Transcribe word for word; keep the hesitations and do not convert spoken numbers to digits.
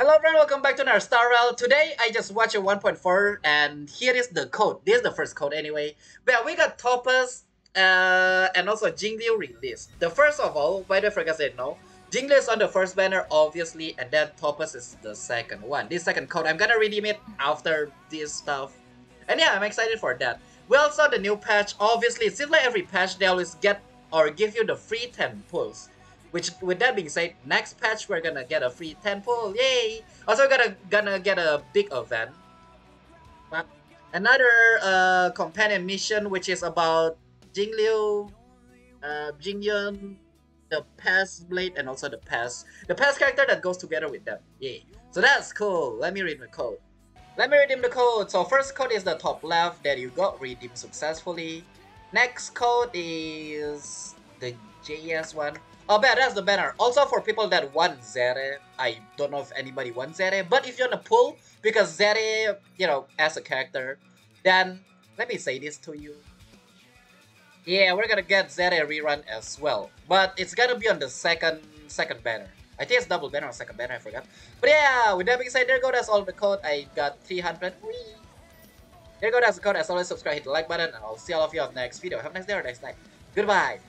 Hello friend, welcome back to another Star Rail. Today I just watched a one point four and here is the code. This is the first code anyway. Well, we got Topaz uh, and also Jingliu released. The first of all, why did I forget to say no? Jingliu is on the first banner obviously, and then Topaz is the second one. This second code, I'm gonna redeem it after this stuff. And yeah, I'm excited for that. We also saw the new patch. Obviously, it seems like every patch they always get or give you the free ten pulls. Which, with that being said, next patch we're gonna get a free ten pull, yay! Also gonna gonna get a big event. But another uh, companion mission, which is about Jingliu, uh, Jingyun, the Pass Blade, and also the Pass, the Pass character that goes together with them, yay! So that's cool. Let me read the code. Let me redeem the code. So first code is the top left. There you go, redeemed successfully. Next code is the J S one. Oh, man, that's the banner. Also, for people that want Zeri, I don't know if anybody wants Zeri, but if you want to pull, because Zeri, you know, as a character, then let me say this to you. Yeah, we're gonna get Zeri rerun as well, but it's gonna be on the second second banner. I think it's double banner or second banner, I forgot. But yeah, with that being said, there go, that's all the code. I got three hundred. Whee! There go, that's the code. As always, subscribe, hit the like button, and I'll see all of you on the next video. Have a nice day or next night. Goodbye!